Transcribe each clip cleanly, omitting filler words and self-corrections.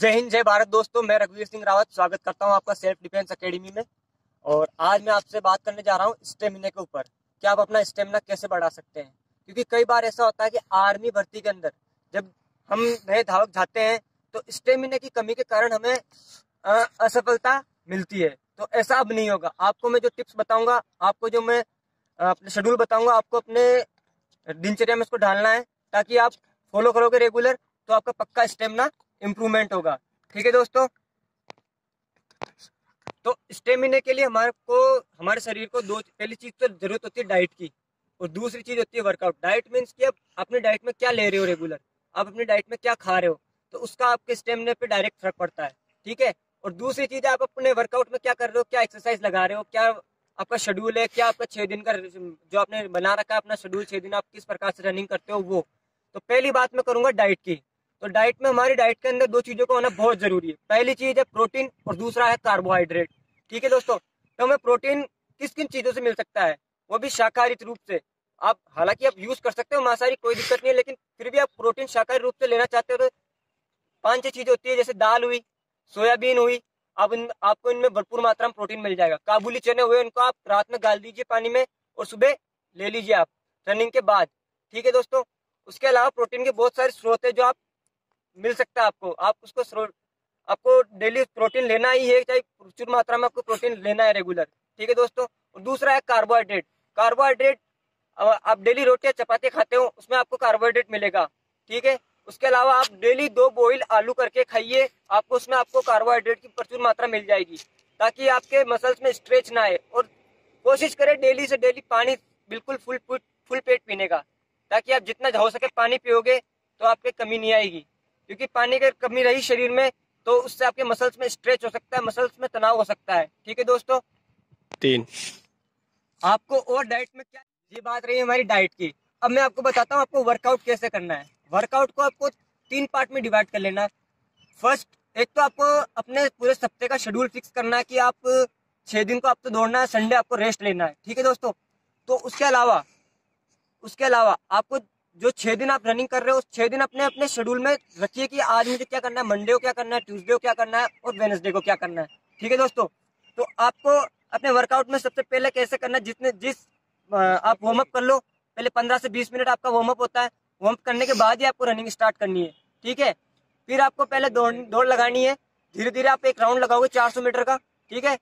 जय हिंद जय भारत दोस्तों, मैं रघुवीर सिंह रावत स्वागत करता हूं आपका सेल्फ डिफेंस एकेडमी में। और आज मैं आपसे बात करने जा रहा हूं स्टेमिना के ऊपर कि आप अपना स्टेमिना कैसे बढ़ा सकते हैं। क्योंकि कई बार ऐसा होता है कि आर्मी भर्ती के अंदर जब हम नए धावक जाते हैं तो स्टेमिना की कमी के कारण हमें असफलता मिलती है। तो ऐसा अब नहीं होगा। आपको मैं जो टिप्स बताऊंगा, आपको जो मैं अपने शेड्यूल बताऊंगा, आपको अपने दिनचर्या में उसको ढालना है ताकि आप फॉलो करोगे रेगुलर तो आपका पक्का स्टेमिना इम्प्रूवमेंट होगा। ठीक है दोस्तों, तो स्टेमिना के लिए हमारे शरीर को पहली चीज तो जरूरत होती है डाइट की और दूसरी चीज होती है वर्कआउट। डाइट मीन्स कि आप अपने डाइट में क्या ले रहे हो, रेगुलर आप अपने डाइट में क्या खा रहे हो तो उसका आपके स्टेमिना पे डायरेक्ट फर्क पड़ता है। ठीक है, और दूसरी चीज आप अपने वर्कआउट में क्या कर रहे हो, क्या एक्सरसाइज लगा रहे हो, क्या आपका शेड्यूल है, क्या आपका 6 दिन का जो आपने बना रखा है अपना शेड्यूल 6 दिन आप किस प्रकार से रनिंग करते हो वो। तो पहली बात मैं करूंगा डाइट की। तो डाइट में हमारी डाइट के अंदर दो चीजों को होना बहुत जरूरी है। पहली चीज है प्रोटीन और दूसरा है कार्बोहाइड्रेट। ठीक है दोस्तों, तो हमें प्रोटीन किस किन चीजों से मिल सकता है, वो भी शाकाहारी रूप से। आप हालांकि आप यूज कर सकते हो मांसाहारी, कोई दिक्कत नहीं है, लेकिन फिर भी आप प्रोटीन शाकाहारी रूप से लेना चाहते हो तो 5-6 चीजें होती है, जैसे दाल हुई, सोयाबीन हुई, आपको इनमें भरपूर मात्रा में प्रोटीन मिल जाएगा। काबुली चने हुए, उनको आप रात में गाल दीजिए पानी में और सुबह ले लीजिए आप रनिंग के बाद। ठीक है दोस्तों, उसके अलावा प्रोटीन के बहुत सारे स्रोत है जो आप मिल सकता है आपको। आप उसको स्रोत आपको डेली प्रोटीन लेना ही है, चाहे प्रचुर मात्रा में आपको प्रोटीन लेना है रेगुलर। ठीक है दोस्तों, और दूसरा है कार्बोहाइड्रेट। कार्बोहाइड्रेट आप डेली रोटी या चपाती खाते हो, उसमें आपको कार्बोहाइड्रेट मिलेगा। ठीक है, उसके अलावा आप डेली 2 बॉइल आलू करके खाइए, आपको उसमें आपको कार्बोहाइड्रेट की प्रचुर मात्रा मिल जाएगी ताकि आपके मसल्स में स्ट्रेच ना आए। और कोशिश करें डेली से डेली पानी बिल्कुल फुल पेट पीने का, ताकि आप जितना हो सके पानी पियोगे तो आपके कमी नहीं आएगी। क्योंकि पानी की कमी रही शरीर में तो उससे आपके मसल्स में स्ट्रेच हो सकता है, मसल्स में तनाव हो सकता है। ठीक है दोस्तों, 3 आपको और डाइट में क्या, ये बात रही हमारी डाइट की। अब मैं आपको बताता हूँ आपको वर्कआउट कैसे करना है। वर्कआउट को आपको 3 पार्ट में डिवाइड कर लेना है। फर्स्ट, एक तो आपको अपने पूरे सप्ताह का शेड्यूल फिक्स करना है कि आप 6 दिन को आपको दौड़ना है, संडे आपको रेस्ट लेना है। ठीक है दोस्तों, तो उसके अलावा आपको जो 6 दिन आप रनिंग कर रहे हो उस 6 दिन अपने अपने शेड्यूल में रखिए कि आज मुझे क्या करना है, मंडे को क्या करना है, ट्यूसडे को क्या करना है और वेडनेसडे को क्या करना है। ठीक है दोस्तों, तो आपको अपने वर्कआउट में सबसे पहले कैसे करना है, आप वार्म अप कर लो पहले। 15 से 20 मिनट आपका वार्म अप होता है, वार्म अप करने के बाद ही आपको रनिंग स्टार्ट करनी है। ठीक है, फिर आपको पहले दौड़ लगानी है, धीरे धीरे आप एक राउंड लगाओगे 400 मीटर का। ठीक है,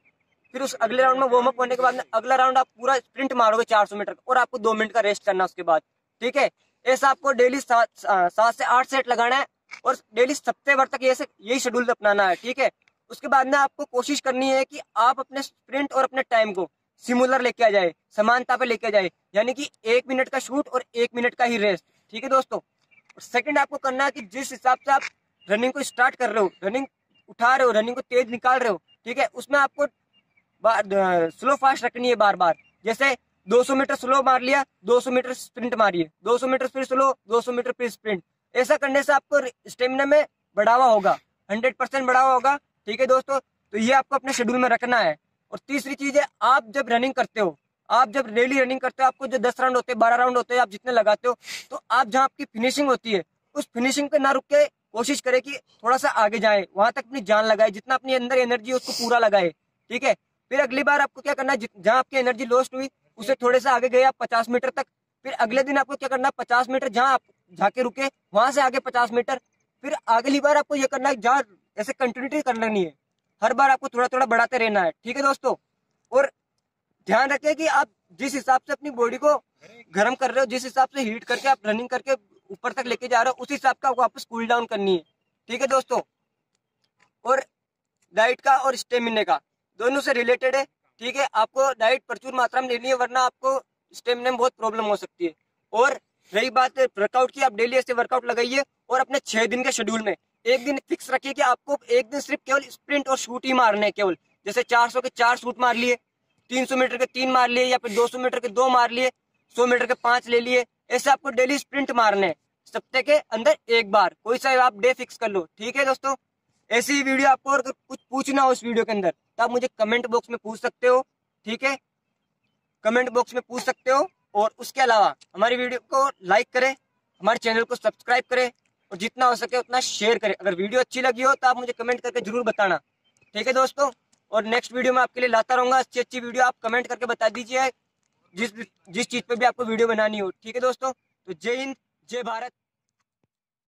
फिर उस अगले राउंड में वार्म अप होने के बाद अगला राउंड आप पूरा स्प्रिंट मारोगे 400 मीटर और आपको 2 मिनट का रेस्ट करना उसके बाद। ठीक है, ऐसा आपको डेली 7 से 8 सेट लगाना है और डेली सप्ताह भर तक यही शेड्यूल अपनाना है। ठीक है, उसके बाद में आपको कोशिश करनी है कि आप अपने स्प्रिंट और अपने टाइम को सिमिलर लेके आ जाए, समानता पे लेके जाए, यानी कि 1 मिनट का शूट और 1 मिनट का ही रेस्ट। ठीक है दोस्तों, सेकंड आपको करना है कि जिस हिसाब से आप रनिंग को स्टार्ट कर रहे हो, रनिंग उठा रहे हो, रनिंग को तेज निकाल रहे हो, ठीक है, उसमें आपको स्लो फास्ट रखनी है बार बार। जैसे 200 मीटर स्लो मार लिया, 200 मीटर स्प्रिंट मारिए, 200 मीटर फिर स्लो, 200 मीटर फिर स्प्रिंट। ऐसा करने से आपको स्टेमिना में बढ़ावा होगा, 100% बढ़ावा होगा। ठीक है दोस्तों, तो ये आपको अपने शेड्यूल में रखना है। और तीसरी चीज है, आप जब डेली रनिंग करते हो आपको जो 10 राउंड होते हैं, 12 राउंड होते हैं, आप जितने लगाते हो तो आप जहाँ आपकी फिनिशिंग होती है उस फिनिशिंग पे ना रुक के कोशिश करें कि थोड़ा सा आगे जाए, वहां तक अपनी जान लगाए, जितना अपनी अंदर एनर्जी उसको पूरा लगाए। ठीक है, फिर अगली बार आपको क्या करना है, जहाँ आपकी एनर्जी लॉस्ट हुई उसे थोड़े से आगे गए आप 50 मीटर तक। फिर अगले दिन आपको क्या करना है, 50 मीटर जहाँ आप जाके रुके वहां से आगे 50 मीटर। फिर अगली बार आपको यह करना है, जहाँ ऐसे कंटिन्यूटी करना नहीं है, हर बार आपको थोड़ा थोड़ा बढ़ाते रहना है। ठीक है दोस्तों, और ध्यान रखें कि आप जिस हिसाब से अपनी बॉडी को गर्म कर रहे हो, जिस हिसाब से हीट करके आप रनिंग करके ऊपर तक लेके जा रहे हो, उस हिसाब का वापस कूल डाउन करनी है। ठीक है दोस्तों, और डाइट का और स्टेमिना का दोनों से रिलेटेड है। ठीक है, आपको डाइट प्रचुर मात्रा में लेनी है वरना आपको स्टेमिना में बहुत प्रॉब्लम हो सकती है। और रही बात वर्कआउट की, आप डेली ऐसे वर्कआउट लगाइए और अपने 6 दिन के शेड्यूल में एक दिन फिक्स रखिए कि आपको एक दिन सिर्फ केवल स्प्रिंट और शूट ही मारने हैं केवल। जैसे 400 के 4 शूट मार लिए, 300 मीटर के 3 मार लिए, या फिर 200 मीटर के 2 मार लिए, 100 मीटर के 5 ले लिए। ऐसे आपको डेली स्प्रिंट मारने हैं सप्ताह के अंदर एक बार, कोई सा आप डे फिक्स कर लो। ठीक है दोस्तों, ऐसी ही वीडियो आपको और कुछ पूछना हो इस वीडियो के अंदर तो आप मुझे कमेंट बॉक्स में पूछ सकते हो। ठीक है, कमेंट बॉक्स में पूछ सकते हो। और उसके अलावा हमारी वीडियो को लाइक करें, हमारे चैनल को सब्सक्राइब करें और जितना हो सके उतना शेयर करें। अगर वीडियो अच्छी लगी हो तो आप मुझे कमेंट करके जरूर बताना, ठीक है दोस्तों। और नेक्स्ट वीडियो में आपके लिए लाता रहूँगा अच्छी अच्छी वीडियो, आप कमेंट करके बता दीजिए जिस चीज़ पर भी आपको वीडियो बनानी हो, ठीक है दोस्तों। तो जय हिंद, जय भारत।